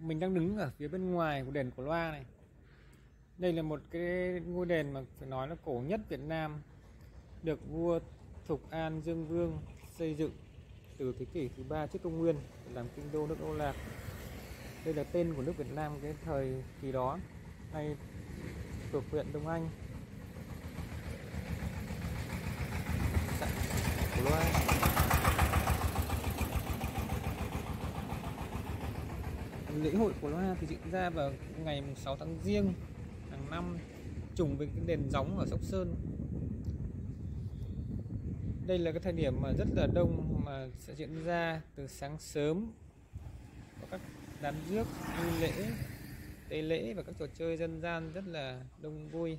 Mình đang đứng ở phía bên ngoài của đền Cổ Loa này. Đây là một cái ngôi đền mà phải nói là cổ nhất Việt Nam, được vua Thục An Dương Vương xây dựng từ thế kỷ thứ 3 trước công nguyên để làm kinh đô nước Âu Lạc. Đây là tên của nước Việt Nam cái thời kỳ đó, nay thuộc huyện Đông Anh. Cổ Loa. Lễ hội Cổ Loa thì diễn ra vào ngày 6 tháng Giêng hàng năm, trùng với cái đền gióng ở Sóc Sơn. Đây là cái thời điểm mà rất là đông, mà sẽ diễn ra từ sáng sớm, có các đám rước, nghi lễ, tế lễ và các trò chơi dân gian rất là đông vui.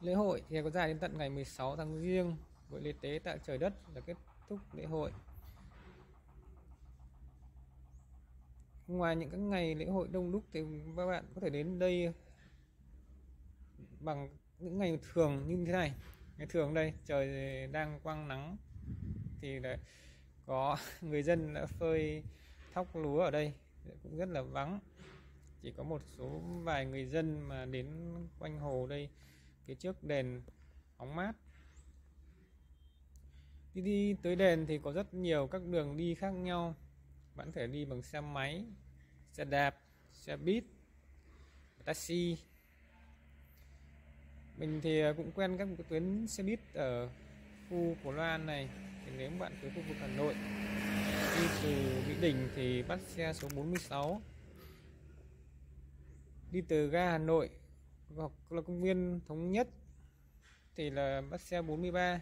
Lễ hội thì có dài đến tận ngày 16 tháng Giêng với lễ tế tại trời đất là kết thúc lễ hội. Ngoài những các ngày lễ hội đông đúc thì các bạn có thể đến đây bằng những ngày thường như thế này. Ngày thường đây trời đang quang nắng thì có người dân đã phơi thóc lúa ở đây, cũng rất là vắng, chỉ có một số vài người dân mà đến quanh hồ đây phía trước đền hóng mát. Đi tới đền thì có rất nhiều các đường đi khác nhau, bạn có thể đi bằng xe máy, xe đạp, xe buýt, taxi. Mình thì cũng quen các tuyến xe buýt ở khu Cổ Loa này. Thì nếu bạn tới khu vực Hà Nội, đi từ Mỹ Đình thì bắt xe số 46, đi từ ga Hà Nội hoặc là công viên Thống Nhất thì là bắt xe 43,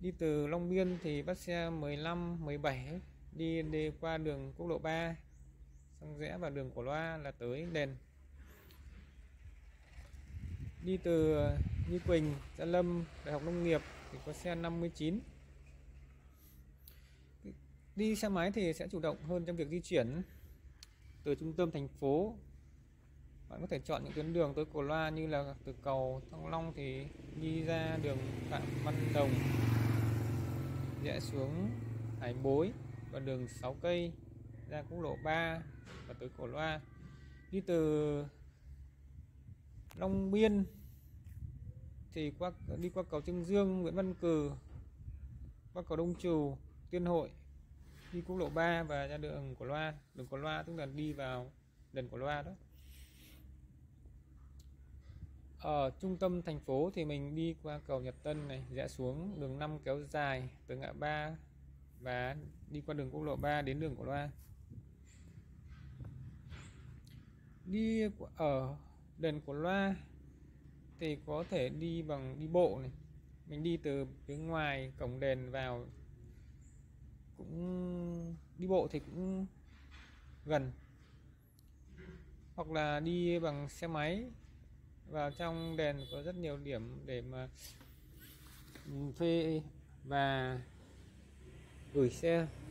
đi từ Long Biên thì bắt xe 15, 17 đi qua đường quốc lộ 3, xong rẽ vào đường Cổ Loa là tới đền. Đi từ Như Quỳnh, Gia Lâm, Đại học Nông nghiệp thì có xe 59. Đi xe máy thì sẽ chủ động hơn trong việc di chuyển. Từ trung tâm thành phố, bạn có thể chọn những tuyến đường tới Cổ Loa như là từ cầu Thăng Long thì đi ra đường Phạm Văn Đồng, rẽ xuống Hải Bối và đường 6 cây ra quốc lộ 3 và tới Cổ Loa. Đi từ Long Biên thì đi qua cầu Chương Dương, Nguyễn Văn Cử, qua cầu Đông Trù, Tuyên Hội, đi quốc lộ 3 và ra đường Cổ Loa. Đường Cổ Loa tức là đi vào đền Cổ Loa đó. Ở trung tâm thành phố thì mình đi qua cầu Nhật Tân này, rẽ xuống đường 5 kéo dài từ ngã 3 và đi qua đường quốc lộ 3 đến đường Cổ Loa. Đi ở đền Cổ Loa thì có thể đi bằng đi bộ này. Mình đi từ phía ngoài cổng đền vào, cũng đi bộ thì cũng gần, hoặc là đi bằng xe máy. Vào trong đền có rất nhiều điểm để mà thuê và gửi xe.